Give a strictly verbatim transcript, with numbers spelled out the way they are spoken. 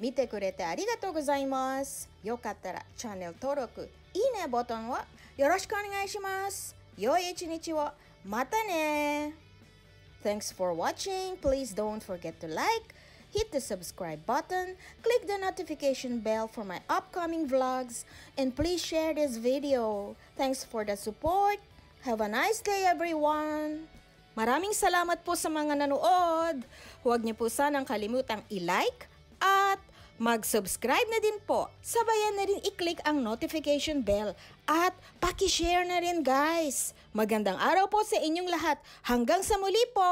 見てくれてありがとうございます。よかったらチャンネル登録、いいねボタンをよろしくお願いします。良い一日を。またね。Thanks for watching. Please don't forget to like, hit the subscribe button, click the notification bell for my upcoming vlogs, and please share this video. Thanks for the support. Have a nice day, everyone. Maraming salamat po sa mga nanood. Huwag niyo po sanang kalimutang i-like at mag-subscribe na din po. Sabayan na rin i-click ang notification bell at paki-share na rin, guys. Magandang araw po sa inyong lahat. Hanggang sa muli po.